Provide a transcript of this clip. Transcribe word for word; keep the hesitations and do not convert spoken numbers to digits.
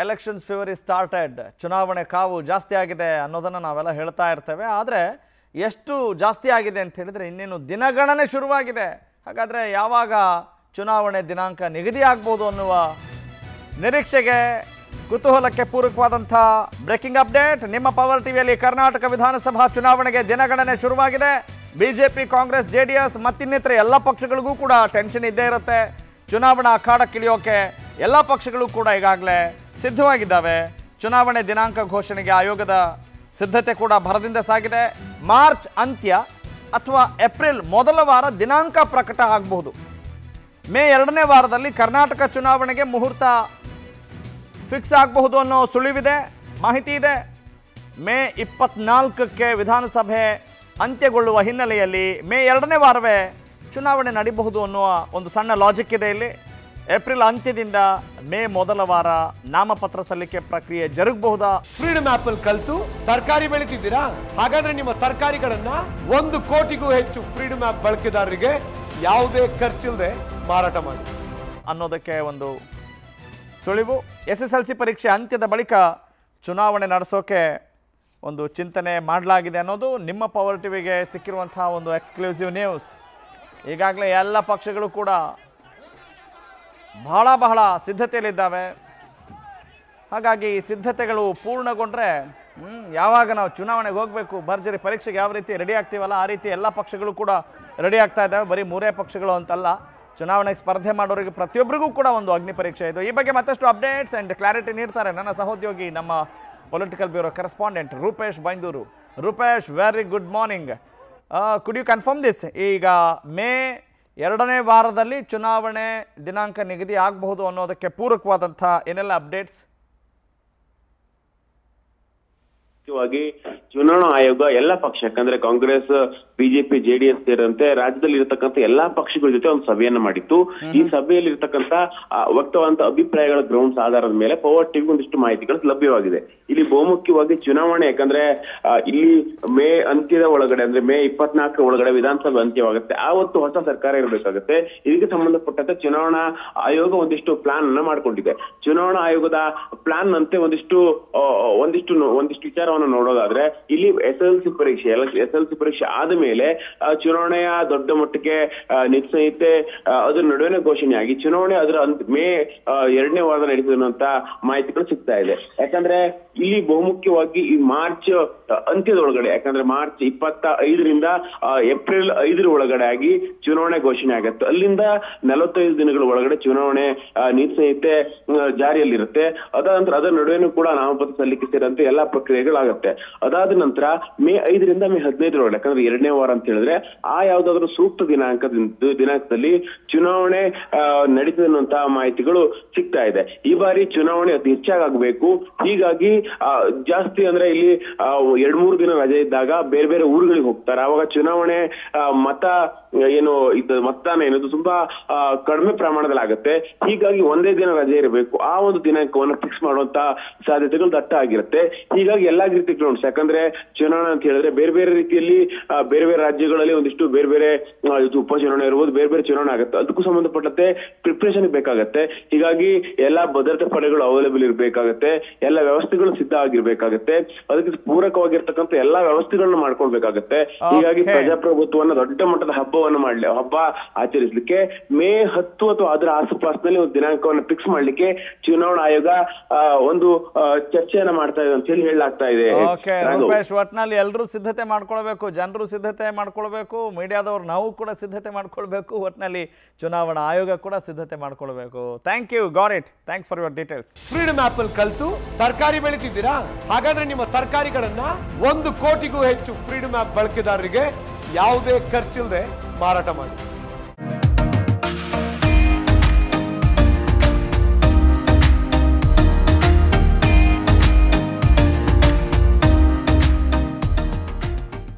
elections fever is started. ಚುನಾವಣೆ ಕಾವು ಜಾಸ್ತಿ ಆಗಿದೆ ಅನ್ನೋದನ್ನ ನಾವೆಲ್ಲ ಹೇಳ್ತಾ ಇರ್ತೇವೆ. ಆದರೆ ಎಷ್ಟು ಜಾಸ್ತಿ ಆಗಿದೆ ಅಂತ ಹೇಳಿದ್ರೆ ಇನ್ನೇನು ದಿನಗಣನೆ ಶುರುವಾಗಿದೆ. ಹಾಗಾದ್ರೆ ಯಾವಾಗ ಚುನಾವಣೆ ದಿನಾಂಕ ನಿಗದಿ ಆಗಬಹುದು ಅನ್ನುವ ನಿರೀಕ್ಷೆಗೆ ಕುತೂಹಲಕ್ಕೆ ಪೂರಕವಾದಂತ ಬ್ರೇಕಿಂಗ್ ಅಪ್ಡೇಟ್. ನಿಮ್ಮ ಪವರ್ ಟಿವಿಯಲ್ಲಿ ಕರ್ನಾಟಕ ವಿಧಾನಸಭಾ ಚುನಾವಣೆಗೆ ದಿನಗಣನೆ ಶುರುವಾಗಿದೆ. ಬಿಜೆಪಿ, ಕಾಂಗ್ರೆಸ್, ಜೆಡಿಎಸ್ ಮತ್ತಿನ್ನಿತರ ಎಲ್ಲ ಪಕ್ಷಗಳಿಗೂ ಕೂಡ ಟೆನ್ಷನ್ ಇದ್ದೇ ಇರುತ್ತೆ. ಚುನಾವಣಾ ಅಖಾಡಕ್ಕಿಳಿಯೋಕೆ ಎಲ್ಲ ಪಕ್ಷಗಳು ಕೂಡ ಈಗಾಗಲೇ ಸಿದ್ಧವಾಗಿದ್ದಾವೆ. ಚುನಾವಣೆ ದಿನಾಂಕ ಘೋಷಣೆಗೆ ಆಯೋಗದ ಸಿದ್ಧತೆ ಕೂಡ ಭರದಿಂದ ಸಾಗಿದೆ. ಮಾರ್ಚ್ ಅಂತ್ಯ ಅಥವಾ ಏಪ್ರಿಲ್ ಮೊದಲ ವಾರ ದಿನಾಂಕ ಪ್ರಕಟ ಆಗಬಹುದು. ಮೇ ಎರಡನೇ ವಾರದಲ್ಲಿ ಕರ್ನಾಟಕ ಚುನಾವಣೆಗೆ ಮುಹೂರ್ತ ಫಿಕ್ಸ್ ಆಗಬಹುದು ಅನ್ನೋ ಸುಳಿವಿದೆ, ಮಾಹಿತಿ ಇದೆ. ಮೇ ಇಪ್ಪತ್ನಾಲ್ಕಕ್ಕೆ ವಿಧಾನಸಭೆ ಅಂತ್ಯಗೊಳ್ಳುವ ಹಿನ್ನೆಲೆಯಲ್ಲಿ ಮೇ ಎರಡನೇ ವಾರವೇ ಚುನಾವಣೆ ನಡೆಯಬಹುದು ಅನ್ನುವ ಒಂದು ಸಣ್ಣ ಲಾಜಿಕ್ ಇದೆ ಇಲ್ಲಿ. ಏಪ್ರಿಲ್ ಅಂತ್ಯದಿಂದ ಮೇ ಮೊದಲ ವಾರ ನಾಮಪತ್ರ ಸಲ್ಲಿಕೆ ಪ್ರಕ್ರಿಯೆ ಜರುಗಬಹುದಾ? ಫ್ರೀಡಮ್ ಆಪ್ ಅಲ್ಲಿ ಕಲಿತು ತರಕಾರಿ ಬೆಳೀತಿದ್ದೀರಾ? ಹಾಗಾದ್ರೆ ನಿಮ್ಮ ತರಕಾರಿಗಳನ್ನ ಒಂದು ಕೋಟಿಗೂ ಹೆಚ್ಚು ಫ್ರೀಡಮ್ ಆಪ್ ಬಳಕೆದಾರರಿಗೆ ಯಾವುದೇ ಖರ್ಚಿಲ್ಲದೆ ಮಾರಾಟ ಮಾಡಿ ಅನ್ನೋದಕ್ಕೆ ಒಂದು ಸುಳಿವು. ಎಸ್ ಎಸ್ ಎಲ್ ಸಿ ಪರೀಕ್ಷೆ ಅಂತ್ಯದ ಬಳಿಕ ಚುನಾವಣೆ ನಡೆಸೋಕೆ ಒಂದು ಚಿಂತನೆ ಮಾಡಲಾಗಿದೆ ಅನ್ನೋದು ನಿಮ್ಮ ಪವರ್ ಟಿವಿಗೆ ಸಿಕ್ಕಿರುವಂತಹ ಒಂದು ಎಕ್ಸ್ಕ್ಲೂಸಿವ್ ನ್ಯೂಸ್. ಈಗಾಗಲೇ ಎಲ್ಲ ಪಕ್ಷಗಳು ಕೂಡ ಬಹಳ ಬಹಳ ಸಿದ್ಧತೆಯಲ್ಲಿದ್ದಾವೆ. ಹಾಗಾಗಿ ಈ ಸಿದ್ಧತೆಗಳು ಪೂರ್ಣಗೊಂಡ್ರೆ ಯಾವಾಗ ನಾವು ಚುನಾವಣೆಗೆ ಹೋಗಬೇಕು, ಭರ್ಜರಿ ಪರೀಕ್ಷೆಗೆ ಯಾವ ರೀತಿ ರೆಡಿ ಆಗ್ತೀವಲ್ಲ ಆ ರೀತಿ ಎಲ್ಲ ಪಕ್ಷಗಳು ಕೂಡ ರೆಡಿ ಆಗ್ತಾ ಇದ್ದಾವೆ. ಬರೀ ಮೂರೇ ಪಕ್ಷಗಳು ಅಂತಲ್ಲ, ಚುನಾವಣೆಗೆ ಸ್ಪರ್ಧೆ ಮಾಡೋರಿಗೆ ಪ್ರತಿಯೊಬ್ಬರಿಗೂ ಕೂಡ ಒಂದು ಅಗ್ನಿ ಪರೀಕ್ಷೆ ಇದು. ಈ ಬಗ್ಗೆ ಮತ್ತಷ್ಟು ಅಪ್ಡೇಟ್ಸ್ ಆ್ಯಂಡ್ ಕ್ಲಾರಿಟಿ ನೀಡ್ತಾರೆ ನನ್ನ ಸಹೋದ್ಯೋಗಿ, ನಮ್ಮ political bureau correspondent Rupesh Byndoor. Rupesh, very good morning. Could you confirm this, ಈಗ ಮೇ ಎರಡನೇ ವಾರದಲ್ಲಿ ಚುನಾವಣೆ ದಿನಾಂಕ ನಿಗದಿ ಆಗಬಹುದು ಅನ್ನೋದಕ್ಕೆ ಪೂರಕವಾದಂಥ ಏನೆಲ್ಲ ಅಪ್ಡೇಟ್ಸ್? ಮುಖ್ಯವಾಗಿ ಚುನಾವಣಾ ಆಯೋಗ ಎಲ್ಲ ಪಕ್ಷ, ಯಾಕಂದ್ರೆ ಕಾಂಗ್ರೆಸ್, ಬಿಜೆಪಿ, ಜೆಡಿಎಸ್ ಸೇರಿದಂತೆ ರಾಜ್ಯದಲ್ಲಿ ಇರತಕ್ಕಂಥ ಎಲ್ಲಾ ಪಕ್ಷಗಳ ಜೊತೆ ಒಂದು ಸಭೆಯನ್ನ ಮಾಡಿತ್ತು. ಈ ಸಭೆಯಲ್ಲಿ ಇರತಕ್ಕಂತ ವ್ಯಕ್ತವಾದಂತ ಅಭಿಪ್ರಾಯಗಳ ಗ್ರೌಂಡ್ಸ್ ಆಧಾರದ ಮೇಲೆ ಪವರ್ ಟಿವಿ ಒಂದಿಷ್ಟು ಮಾಹಿತಿಗಳು ಲಭ್ಯವಾಗಿದೆ. ಇಲ್ಲಿ ಬಹುಮುಖ್ಯವಾಗಿ ಚುನಾವಣೆ, ಯಾಕಂದ್ರೆ ಇಲ್ಲಿ ಮೇ ಅಂತ್ಯದ ಒಳಗಡೆ, ಅಂದ್ರೆ ಮೇ ಇಪ್ಪತ್ನಾಲ್ಕರ ಒಳಗಡೆ ವಿಧಾನಸಭೆ ಅಂತ್ಯವಾಗುತ್ತೆ. ಆವತ್ತು ಹೊಸ ಸರ್ಕಾರ ಇರಬೇಕಾಗುತ್ತೆ. ಇದಕ್ಕೆ ಸಂಬಂಧಪಟ್ಟಂತೆ ಚುನಾವಣಾ ಆಯೋಗ ಒಂದಿಷ್ಟು ಪ್ಲಾನ್ ಅನ್ನ ಮಾಡ್ಕೊಂಡಿದೆ. ಚುನಾವಣಾ ಆಯೋಗದ ಪ್ಲಾನ್ ಅಂತೆ ಒಂದಿಷ್ಟು ಒಂದಿಷ್ಟು ಒಂದಿಷ್ಟು ವಿಚಾರ ನೋಡೋದಾದ್ರೆ, ಇಲ್ಲಿ ಎಸ್ ಎಲ್ ಸಿ ಪರೀಕ್ಷೆ ಎಸ್ ಎಲ್ ಸಿ ಪರೀಕ್ಷೆ ಆದ ಮೇಲೆ ಚುನಾವಣೆಯ ದೊಡ್ಡ ಮಟ್ಟಕ್ಕೆ ನೀತಿ ಸಂಹಿತೆ ಅದರ ನಡುವೆ ಘೋಷಣೆ ಆಗಿ ಚುನಾವಣೆ ಅದರ ಮೇ ಎರಡನೇ ವಾರದ ನಡೆಸಿದಂತ ಮಾಹಿತಿಗಳು ಸಿಗ್ತಾ ಇದೆ. ಯಾಕಂದ್ರೆ ಇಲ್ಲಿ ಬಹುಮುಖ್ಯವಾಗಿ ಈ ಮಾರ್ಚ್ ಅಂತ್ಯದೊಳಗಡೆ, ಯಾಕಂದ್ರೆ ಮಾರ್ಚ್ ಇಪ್ಪತ್ತ ಐದರಿಂದ ಏಪ್ರಿಲ್ ಐದರ ಒಳಗಡೆ ಆಗಿ ಚುನಾವಣೆ ಘೋಷಣೆ ಆಗತ್ತೆ. ಅಲ್ಲಿಂದ ನಲವತ್ತೈದು ದಿನಗಳ ಒಳಗಡೆ ಚುನಾವಣೆ ನೀತಿ ಸಂಹಿತೆ ಜಾರಿಯಲ್ಲಿರುತ್ತೆ. ಅದ ನಂತರ ಅದರ ನಡುವೆನೂ ಕೂಡ ನಾಮಪತ್ರ ಸಲ್ಲಿಕೆ ಸೇರಿದಂತೆ ಎಲ್ಲಾ ಪ್ರಕ್ರಿಯೆಗಳು ಆಗುತ್ತೆ. ಅದಾದ ನಂತರ ಮೇ ಐದರಿಂದ ಮೇ ಹದಿನೈದರೊಳಗೆ, ಯಾಕಂದ್ರೆ ಎರಡನೇ ವಾರ ಅಂತ ಹೇಳಿದ್ರೆ ಆ ಯಾವ್ದಾದ್ರು ಸೂಕ್ತ ದಿನಾಂಕ ದಿನಾಂಕದಲ್ಲಿ ಚುನಾವಣೆ ನಡೆಸಿದಂತಹ ಮಾಹಿತಿಗಳು ಸಿಗ್ತಾ ಇದೆ. ಈ ಬಾರಿ ಚುನಾವಣೆ ಅತಿ ಹೆಚ್ಚಾಗಬೇಕು. ಹೀಗಾಗಿ ಜಾಸ್ತಿ ಅಂದ್ರೆ ಇಲ್ಲಿ ಎರಡ್ ಮೂರು ದಿನ ರಜೆ ಇದ್ದಾಗ ಬೇರೆ ಬೇರೆ ಊರುಗಳಿಗೆ ಹೋಗ್ತಾರೆ. ಆವಾಗ ಚುನಾವಣೆ ಮತ ಏನು ಮತದಾನ ಏನದು ತುಂಬಾ ಕಡಿಮೆ ಪ್ರಮಾಣದಲ್ಲಿ ಆಗುತ್ತೆ. ಹೀಗಾಗಿ ಒಂದೇ ದಿನ ರಜೆ ಇರಬೇಕು, ಆ ಒಂದು ದಿನಾಂಕವನ್ನು ಫಿಕ್ಸ್ ಮಾಡುವಂತ ಸಾಧ್ಯತೆಗಳು ದಟ್ಟ ಆಗಿರುತ್ತೆ. ಹೀಗಾಗಿ ಎಲ್ಲಾ ರೀತಿ ಗ್ರೌಂಡ್ಸ್, ಯಾಕಂದ್ರೆ ಚುನಾವಣೆ ಅಂತ ಹೇಳಿದ್ರೆ ಬೇರೆ ಬೇರೆ ರೀತಿಯಲ್ಲಿ ಬೇರೆ ಬೇರೆ ರಾಜ್ಯಗಳಲ್ಲಿ ಒಂದಿಷ್ಟು ಬೇರೆ ಬೇರೆ ಉಪಚುನಾವಣೆ ಇರ್ಬೋದು, ಬೇರೆ ಬೇರೆ ಚುನಾವಣೆ ಆಗುತ್ತೆ. ಅದಕ್ಕೂ ಸಂಬಂಧಪಟ್ಟಂತೆ ಪ್ರಿಪರೇಷನ್ ಬೇಕಾಗತ್ತೆ. ಹೀಗಾಗಿ ಎಲ್ಲಾ ಭದ್ರತಾ ಪಡೆಗಳು ಅವೈಲೇಬಲ್ ಇರಬೇಕಾಗತ್ತೆ, ಎಲ್ಲ ವ್ಯವಸ್ಥೆಗಳು ಸಿದ್ಧ ಆಗಿರ್ಬೇಕಾಗತ್ತೆ, ಅದಕ್ಕೆ ಪೂರಕವಾಗಿರ್ತಕ್ಕಂಥ ಎಲ್ಲಾ ವ್ಯವಸ್ಥೆಗಳನ್ನ ಮಾಡ್ಕೊಳ್ಬೇಕಾಗತ್ತೆ. ಹೀಗಾಗಿ ಪ್ರಜಾಪ್ರಭುತ್ವವನ್ನ ದೊಡ್ಡ ಮಟ್ಟದ ಹಬ್ಬವನ್ನು ಮಾಡ್ಲಿ ಹಬ್ಬ ಆಚರಿಸಲಿಕ್ಕೆ ಮೇ ಹತ್ತು ಅಥವಾ ಅದರ ಆಸುಪಾಸಿನಲ್ಲಿ ಒಂದು ದಿನಾಂಕವನ್ನು ಫಿಕ್ಸ್ ಮಾಡ್ಲಿಕ್ಕೆ ಚುನಾವಣಾ ಆಯೋಗ ಒಂದು ಚರ್ಚೆಯನ್ನ ಮಾಡ್ತಾ ಇದೆ ಅಂತ ಹೇಳಿ ಹೇಳಲಾಗ್ತಾ ಇದೆ. ಓಕೆ ರೂಪೇಶ್, ಒಟ್ನಲ್ಲಿ ಎಲ್ಲರೂ ಸಿದ್ಧತೆ ಮಾಡ್ಕೊಳ್ಬೇಕು, ಜನರು ಸಿದ್ಧತೆ ಮಾಡ್ಕೊಳ್ಬೇಕು, ಮೀಡಿಯಾದವ್ರು ನಾವು ಕೂಡ ಸಿದ್ಧತೆ ಮಾಡ್ಕೊಳ್ಬೇಕು, ಒಟ್ನಲ್ಲಿ ಚುನಾವಣಾ ಆಯೋಗ ಕೂಡ ಸಿದ್ಧತೆ ಮಾಡ್ಕೊಳ್ಬೇಕು. Thank you, got it, thanks for your details. Freedom App ಅಲ್ಲಿ ಕಲಿತು ತರಕಾರಿ ಬೆಳೀತಿದ್ದೀರಾ? ಹಾಗಾದ್ರೆ ನಿಮ್ಮ ತರಕಾರಿಗಳನ್ನ ಒಂದು ಕೋಟಿಗೂ ಹೆಚ್ಚು ಫ್ರೀಡಮ್ ಆಪ್ ಬಳಕೆದಾರರಿಗೆ ಯಾವುದೇ ಖರ್ಚಿಲ್ಲದೆ ಮಾರಾಟ ಮಾಡಿ.